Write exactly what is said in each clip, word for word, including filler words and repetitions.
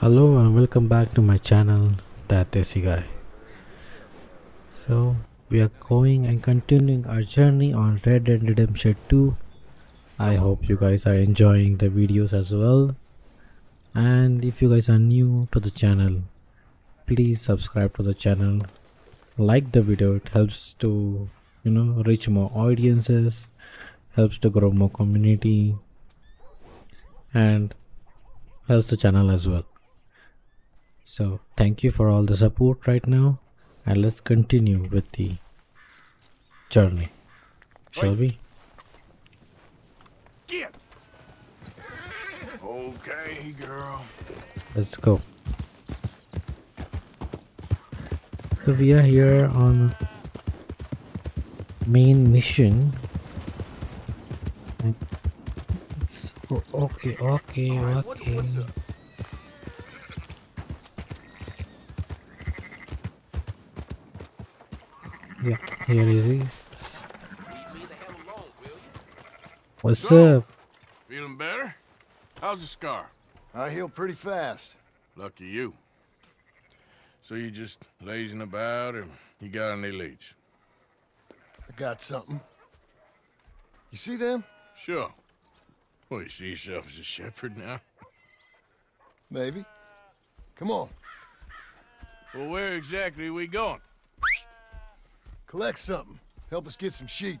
Hello and welcome back to my channel, That is Guy. So we are going and continuing our journey on Red Dead Redemption two. I hope you guys are enjoying the videos as well, and if you guys are new to the channel, please subscribe to the channel, like the video. It helps to, you know, reach more audiences, helps to grow more community, and helps the channel as well. So thank you for all the support right now, and let's continue with the journey, shall we? Get. Okay, girl. Let's go. So we are here on main mission. It's oh, okay, okay, right, okay. What, Yeah, here it is. What's so, up? Feeling better? How's the scar? I heal pretty fast. Lucky you. So you just lazing about, or you got any leads? I got something. You see them? Sure. Well, you see yourself as a shepherd now? Maybe. Come on. Well, where exactly are we going? Collect something. Help us get some sheep.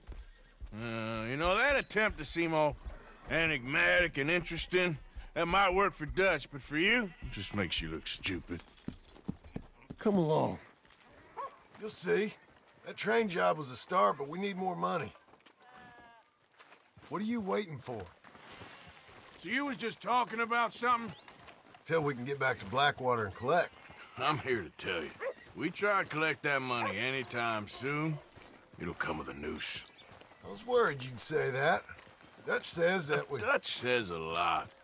Uh, you know, that attempt to seem all enigmatic and interesting, that might work for Dutch, but for you, it just makes you look stupid. Come along. You'll see. That train job was a start, but we need more money. What are you waiting for? So you was just talking about something? Till we can get back to Blackwater and collect. I'm here to tell you. We try to collect that money anytime soon, it'll come with a noose. I was worried you'd say that. Dutch says that we... Dutch says a lot.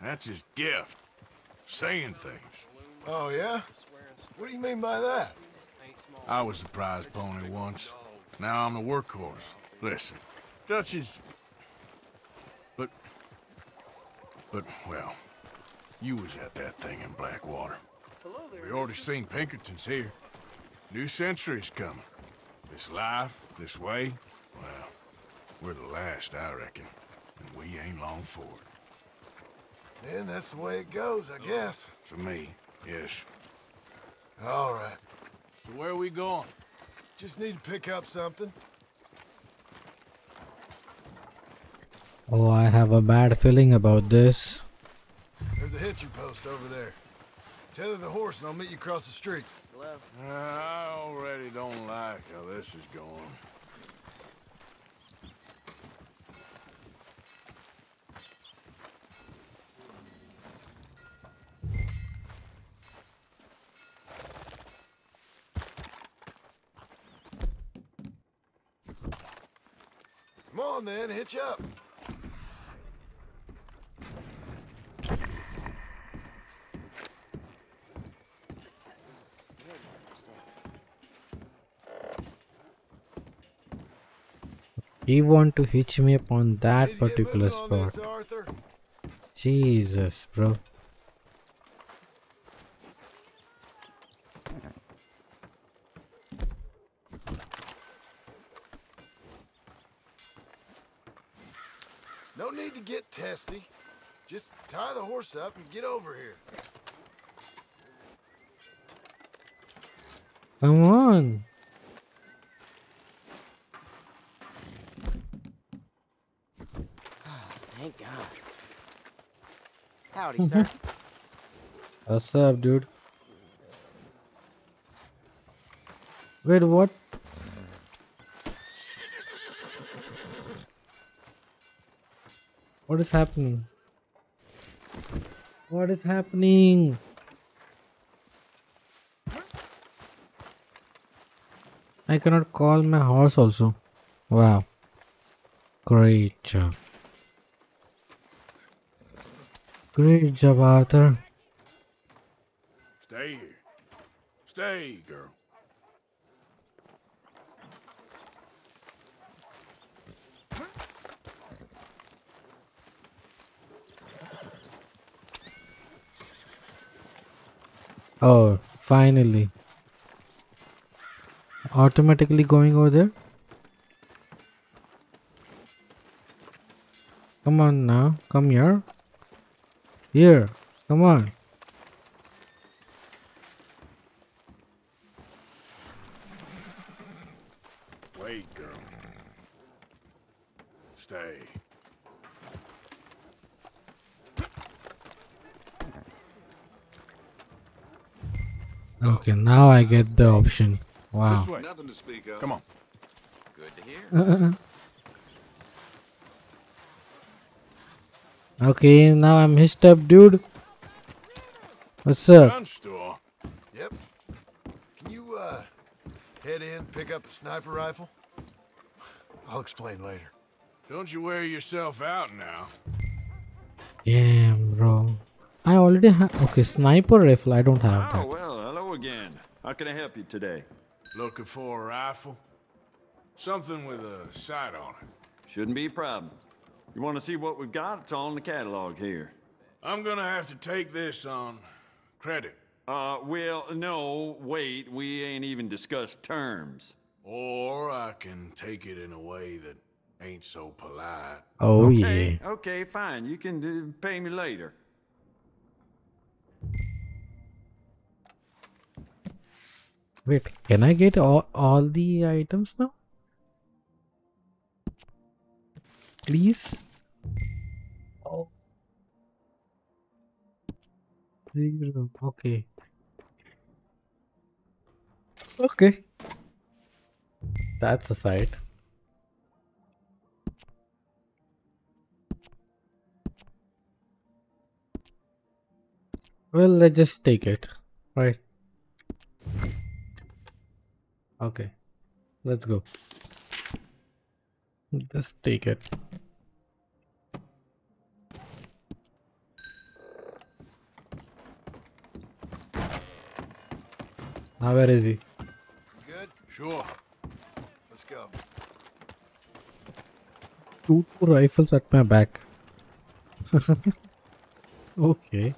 That's his gift. Saying things. Oh, yeah? What do you mean by that? I was the prize pony once. Now I'm the workhorse. Listen, Dutch is... But... But, well, you was at that thing in Blackwater. We already seen Pinkerton's here. New century's coming. This life, this way, well, we're the last, I reckon. And we ain't long for it. Then that's the way it goes, I guess. For me, yes. All right. So where are we going? Just need to pick up something. Oh, I have a bad feeling about this. There's a hitching post over there. Tether the horse and I'll meet you across the street. Hello. Uh, I already don't like how this is going. Come on then, hitch up. He want to hitch me up on that particular spot. This, Jesus, bro. No need to get testy. Just tie the horse up and get over here. Come on. Thank God. Howdy, sir. What's up, dude? Wait, what? What is happening? What is happening? I cannot call my horse also. Wow. Great job. Great job, Arthur. Stay here. Stay, girl. Oh, finally. Automatically going over there? Come on now, come here. Here, come on. Wait, girl. Stay. Okay, now I get the option. Wow. Nothing to speak of. Come on. Good to hear. Okay, now I'm hitched up, dude. What's up? Gun store. Yep. Can you uh head in, pick up a sniper rifle? I'll explain later. Don't you wear yourself out now. Damn, bro. I already have. Okay, sniper rifle. I don't have that. Oh well, hello again. How can I help you today? Looking for a rifle? Something with a sight on it. Shouldn't be a problem. You want to see what we've got? It's all in the catalog here. I'm gonna have to take this on credit. Uh, well, no, wait. We ain't even discussed terms. Or I can take it in a way that ain't so polite. Oh, okay, yeah. Okay, fine. You can do, pay me later. Wait, can I get all, all the items now? Please? Oh. Okay. Okay. That's a sight. Well, let's just take it. Right. Okay. Let's go. Just take it. Now where is he? Good? Sure. Let's go. Two, two rifles at my back. Okay.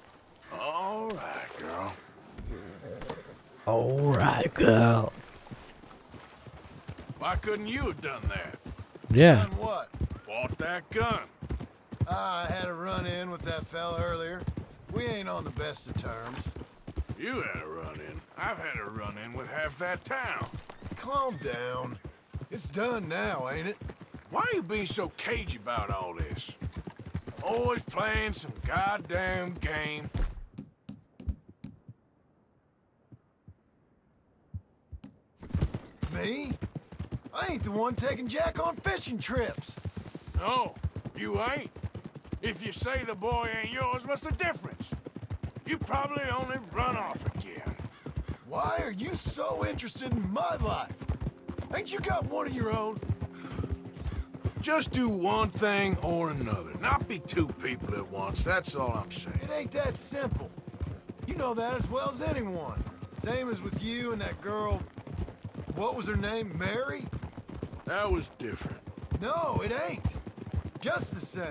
Alright, girl. Alright, girl. Why couldn't you have done that? Yeah. Done what? Bought that gun. I had a run-in with that fella earlier. We ain't on the best of terms. You had a run-in. I've had a run-in with half that town. Calm down. It's done now, ain't it? Why are you being so cagey about all this? Always playing some goddamn game. Me? I ain't the one taking Jack on fishing trips. No, you ain't. If you say the boy ain't yours, what's the difference? You probably only run off again. Why are you so interested in my life? Ain't you got one of your own? Just do one thing or another. Not be two people at once, that's all I'm saying. It ain't that simple. You know that as well as anyone. Same as with you and that girl. What was her name? Mary? That was different. No, it ain't. Just the same.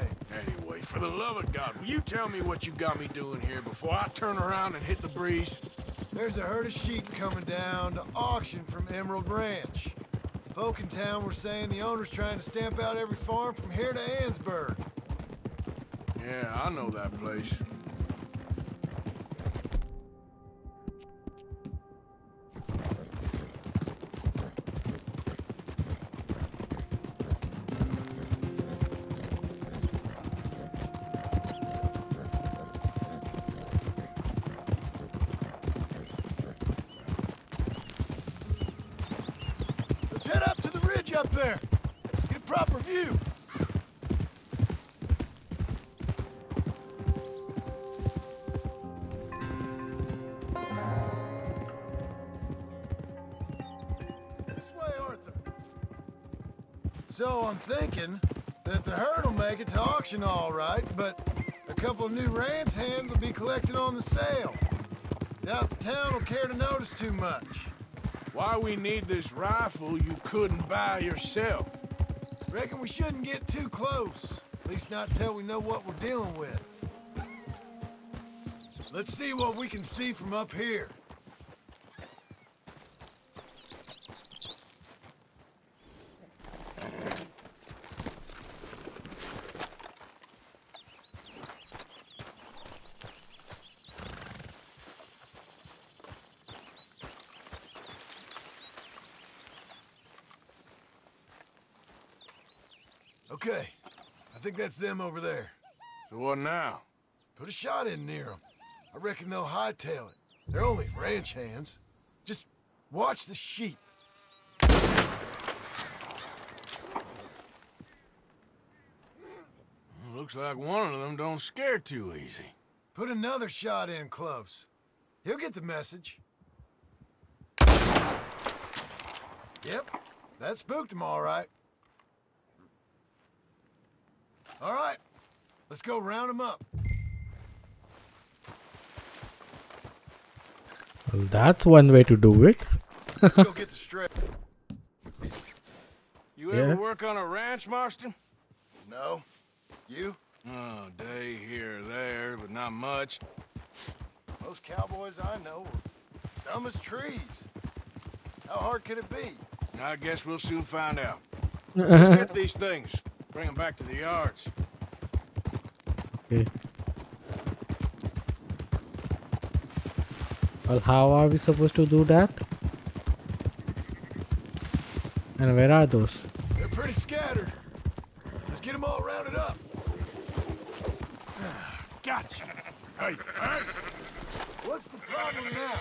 Anyway, for the love of God, will you tell me what you got me doing here before I turn around and hit the breeze? There's a herd of sheep coming down to auction from Emerald Ranch. Folk in town were saying the owner's trying to stamp out every farm from here to Annsburg. Yeah, I know that place. Up there. Get a proper view. This way, Arthur. So I'm thinking that the herd will make it to auction all right, but a couple of new ranch hands will be collected on the sale. Doubt the town will care to notice too much. Why we need this rifle you couldn't buy yourself? Reckon we shouldn't get too close. At least not till we know what we're dealing with. Let's see what we can see from up here. Okay, I think that's them over there. So what now? Put a shot in near them. I reckon they'll hightail it. They're only ranch hands. Just watch the sheep. Looks like one of them don't scare too easy. Put another shot in close. He'll get the message. Yep, that spooked him all right. All right, let's go round him up. Well, that's one way to do it. Let's go get the straight. You ever yeah. work on a ranch, Marston? No. You? Oh, day here, there, but not much. Most cowboys I know are dumb as trees. How hard could it be? I guess we'll soon find out. Let's get these things. Bring them back to the yards. Okay. Well, how are we supposed to do that? And where are those? They're pretty scattered. Let's get them all rounded up. Gotcha. Hey, hey. What's the problem now?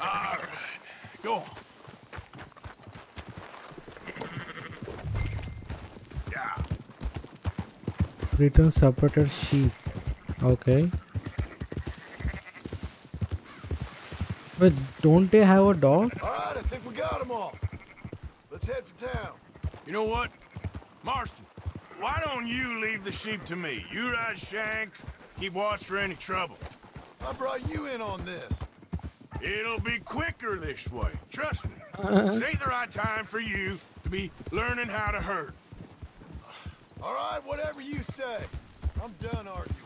All right, go on. Yeah. Return separated sheep. Okay. But don't they have a dog? All right, I think we got them all. Let's head for town. You know what, Marston? Why don't you leave the sheep to me? You ride Shank. Keep watch for any trouble. I brought you in on this. It'll be quicker this way. Trust me. This ain't the right time for you to be learning how to herd. All right, whatever you say. I'm done arguing.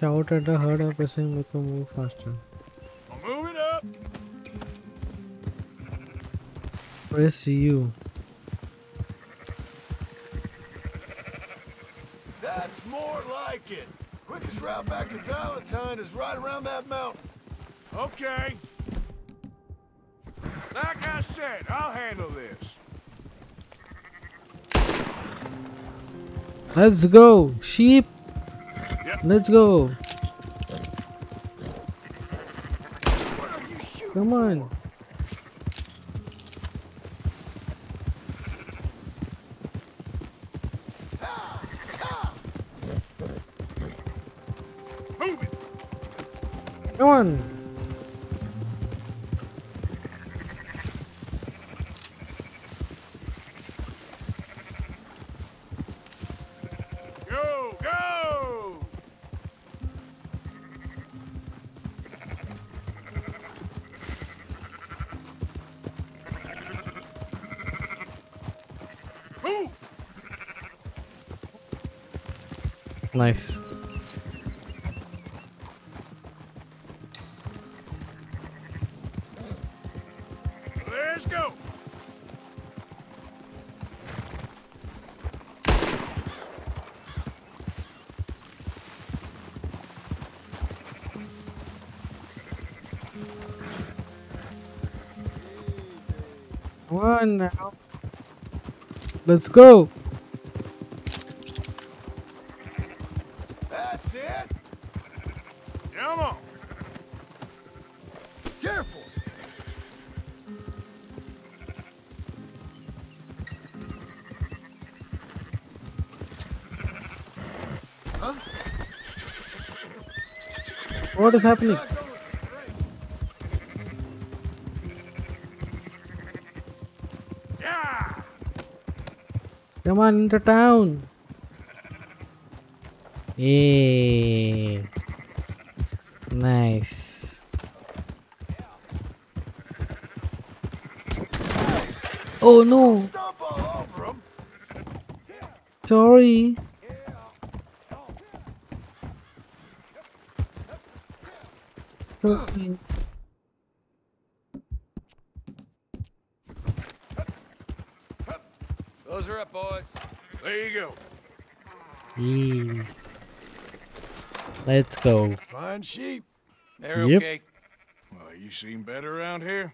Shout at the herd or person make them move faster. I'll move it up. Press U. That's more like it. Quickest route back to Valentine is right around that mountain. Okay. Like I said, I'll handle this. Let's go, sheep. Yep. Let's go. What are you shooting Come on. For? Come on. Go, go. Move. Nice. Now, let's go. That's it. Come on. Careful. Huh? What is happening? Come on into town. Yeah. Nice. Oh no. Sorry. Sorry. Those are up, boys. There you go. Yee. Let's go. Fine sheep. They're yep. okay. Well, you seen better around here?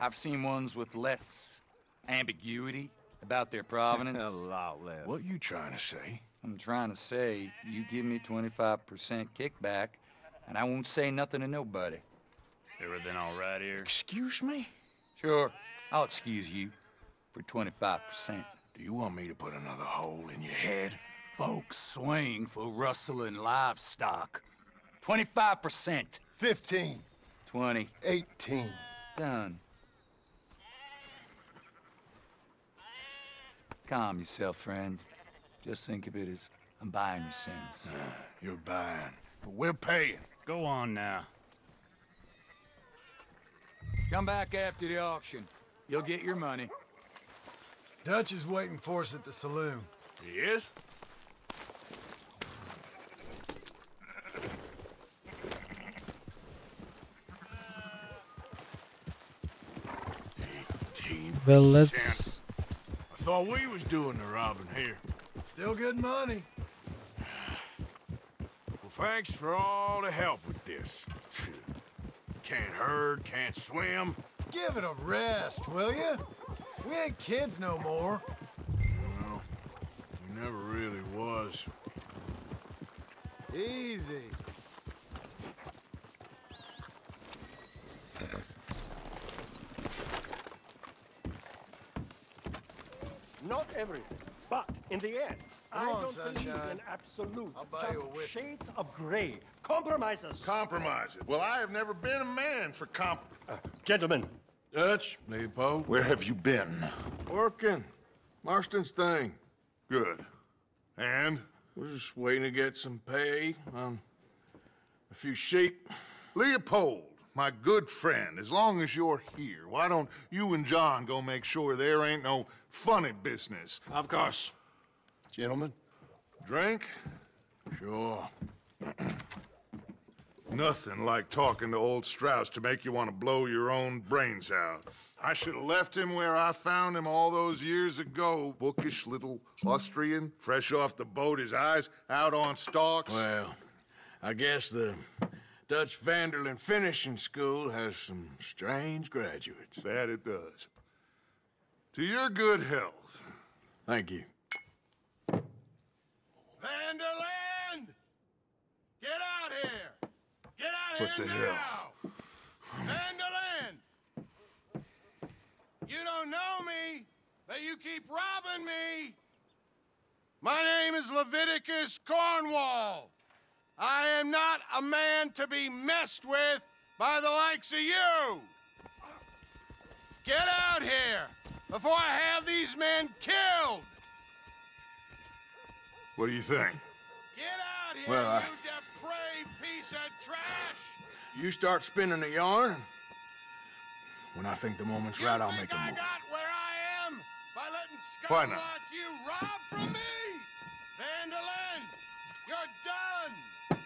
I've seen ones with less ambiguity about their provenance. A lot less. What you trying to say? I'm trying to say you give me twenty-five percent kickback, and I won't say nothing to nobody. Everything all right here? Excuse me? Sure. I'll excuse you for twenty-five percent. Do you want me to put another hole in your head? Folks swing for rustling livestock. twenty-five percent. fifteen. twenty. eighteen. Done. Calm yourself, friend. Just think of it as I'm buying your sins. Uh, you're buying, but we're paying. Go on now. Come back after the auction. You'll get your money. Dutch is waiting for us at the saloon. He is? Well, let's... I thought we was doing the robbing here. Still good money. Well, thanks for all the help with this. Can't herd, can't swim. Give it a rest, will you? We ain't kids no more. Well, we never really was. Easy. Not everything, but in the end, Come I on, don't sunshine. believe in absolutes. Just shades of gray. Compromises. Compromises. Well, I have never been a man for comp... Uh, gentlemen. Dutch. Nepo. Where have you been? Working. Marston's thing. Good. And? We're just waiting to get some pay on a few sheep. Leopold, my good friend, as long as you're here, why don't you and John go make sure there ain't no funny business? Of course. Gentlemen, drink? Sure. Nothing like talking to old Strauss to make you want to blow your own brains out. I should have left him where I found him all those years ago. Bookish little Austrian, fresh off the boat, his eyes out on stalks. Well, I guess the Dutch van der Linde Finishing School has some strange graduates. That it does. To your good health. Thank you. Van der Linde! Get out here! Get out what here the now! Hell? Van der Linde! You don't know me, but you keep robbing me! My name is Leviticus Cornwall. I am not a man to be messed with by the likes of you! Get out here before I have these men killed! What do you think? Get out here, well, I... you depraved piece of trash! You start spinning a yarn. When I think the moment's you right, I'll make a I move. You think I got where I am by letting scum like you rob from me? Van der Linde, you're done!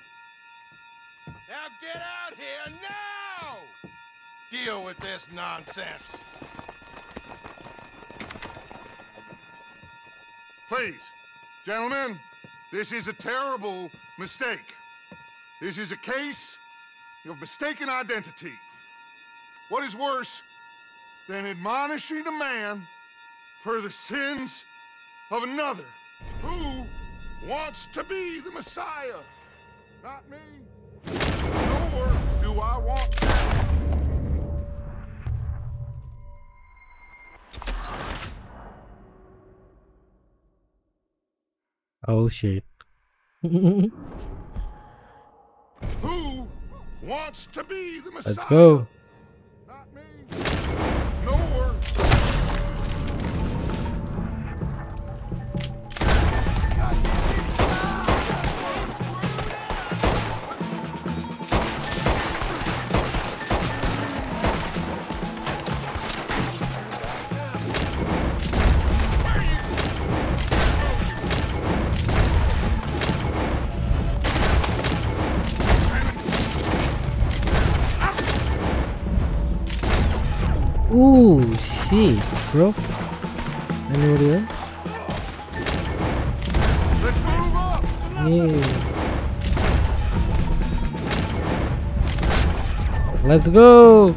Now get out here now! Deal with this nonsense. Please. Gentlemen, this is a terrible mistake. This is a case of mistaken identity. What is worse than admonishing a man for the sins of another? Who wants to be the Messiah? Not me. Nor do I want that. Oh shit. Who wants to be the Messiah? Let's go. Not me. Nor. Ooh, shit, bro. Anybody else? Let's move up. Yeah. Let's go.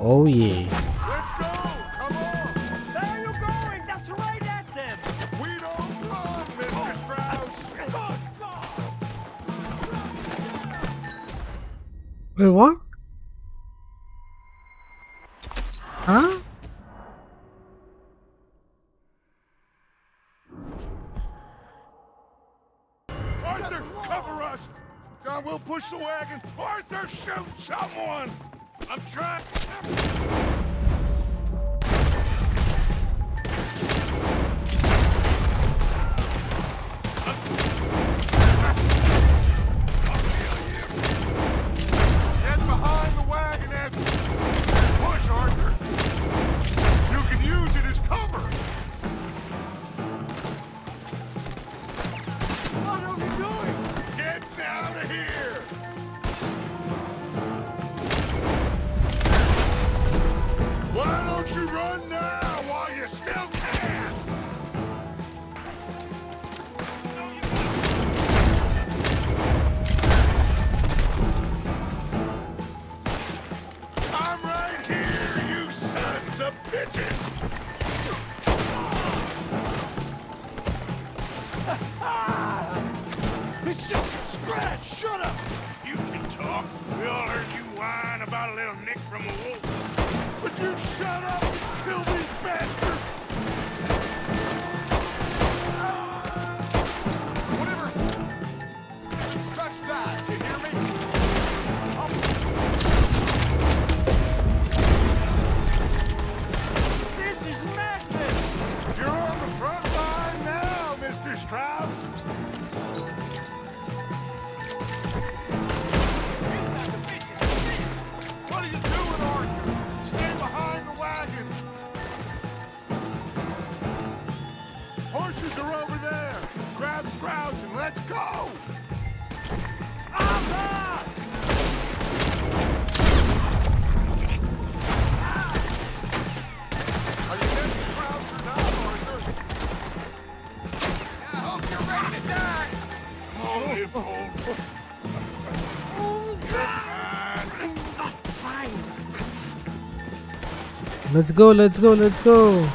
Oh yeah. Let's go. Come on. There you going? That's right at them. We don't run, Mister Strauss. Wait, what? Huh? Arthur, cover us! God will push the wagon! Arthur, shoot someone! I'm trying... Get behind the wagonette! Push, Arthur! You can use it as cover! What are we doing? Get down to here! Why don't you run now while you still can? I'm right here, you sons of bitches! It's just a scratch! Shut up! You can talk. We all heard you whine about a little nick from a wolf. But you shut up and kill these bastards! Whatever. Scratch dies, you hear me? Oh. This is madness! You're on the front line now, Mister Strauss! Horses are over there! Grab Strauss and let's go! Ah, ah. Are you getting Strauss or not, Arthur? I hope you're ready to die! Oh, you fool! Oh, you're fine! I'm not fine! Let's go, let's go, let's go!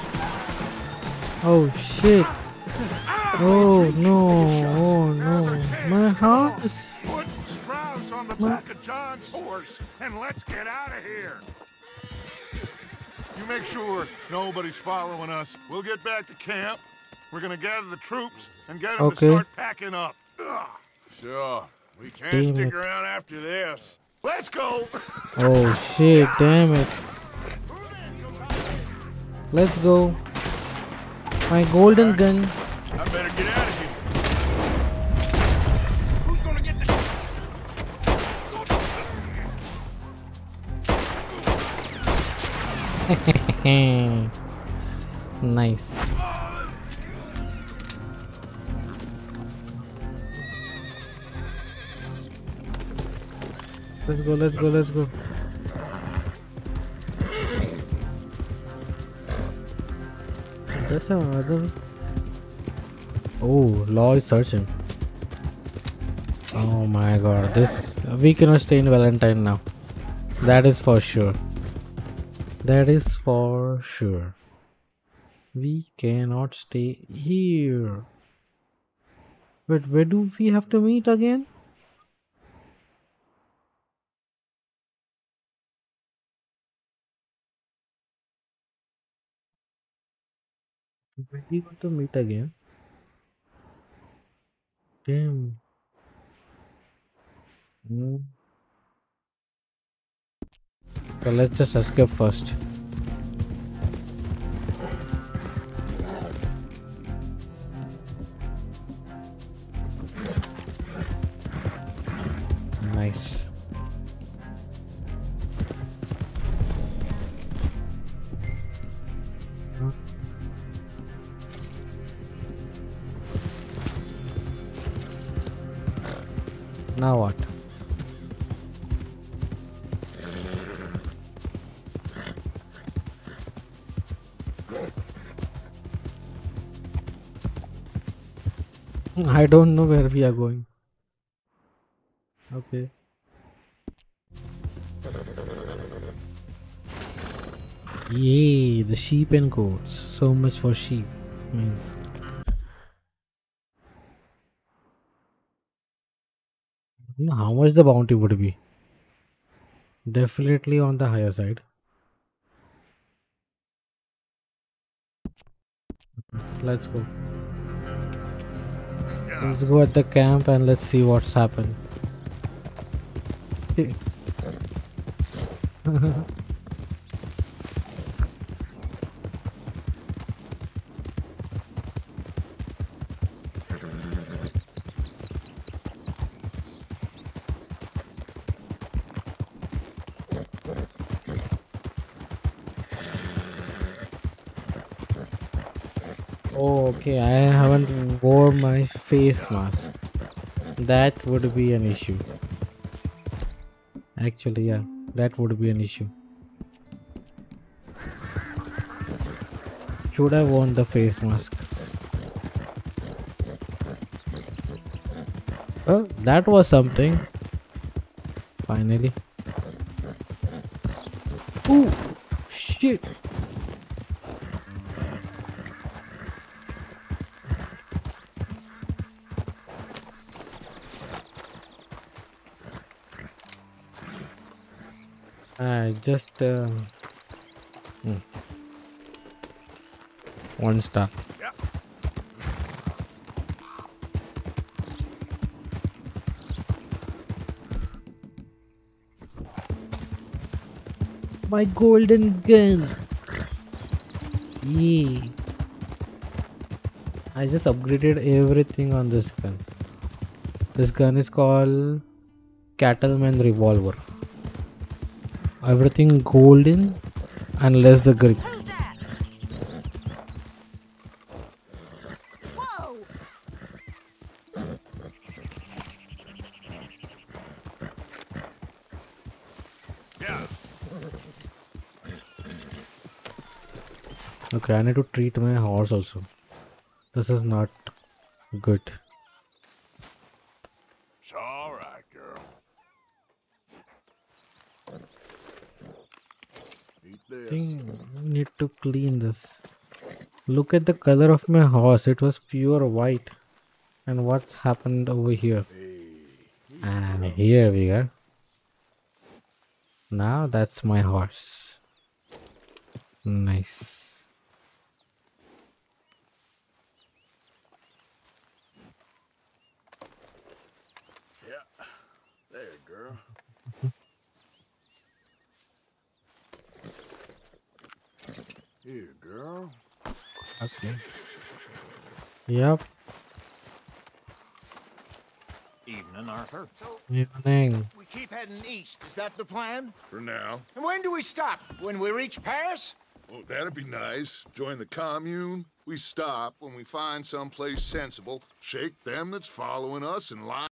Oh, shit! Oh no, oh no. My horse. Put Strauss on the back of John's horse and let's get out of here. You make sure nobody's following us. We'll get back to camp. We're gonna gather the troops and get them okay. to start packing up. Ugh. Sure, we can't damn stick it. around after this. Let's go. Oh shit, damn it. Let's go. My golden gun. I better get out of here. Who's gonna get the... Nice. Let's go, let's go, let's go. That's another... Oh, law is searching. Oh my god, this we cannot stay in Valentine now. That is for sure. That is for sure. We cannot stay here. But where do we have to meet again? Where do you want to meet again? Damn. Mm. So let's just escape first. Nice. Now what? I don't know where we are going. Okay. Yay, the sheep and goats. So much for sheep. Mm. I don't know how much the bounty would be. Definitely on the higher side. Let's go. Let's go at the camp and let's see what's happened. Okay, I haven't worn my face mask. That would be an issue. Actually, yeah, that would be an issue. Should I worn the face mask? Well, that was something. Finally. Ooh, shit. I just uh, hmm. one star. Yeah. My golden gun. Yeah. I just upgraded everything on this gun. This gun is called Cattleman Revolver. Everything golden unless the grip. Whoa. Yeah. Okay, I need to treat my horse also. This is not good. To clean this. Look at the color of my horse. It was pure white. And what's happened over here? And here we are. Now that's my horse. Nice. Yeah. There, girl. Here, girl. Okay. Yep. Evening, Arthur. Evening. We keep heading east. Is that the plan? For now. And when do we stop? When we reach Paris? Well, that'd be nice. Join the commune. We stop when we find someplace sensible. Shake them that's following us and line.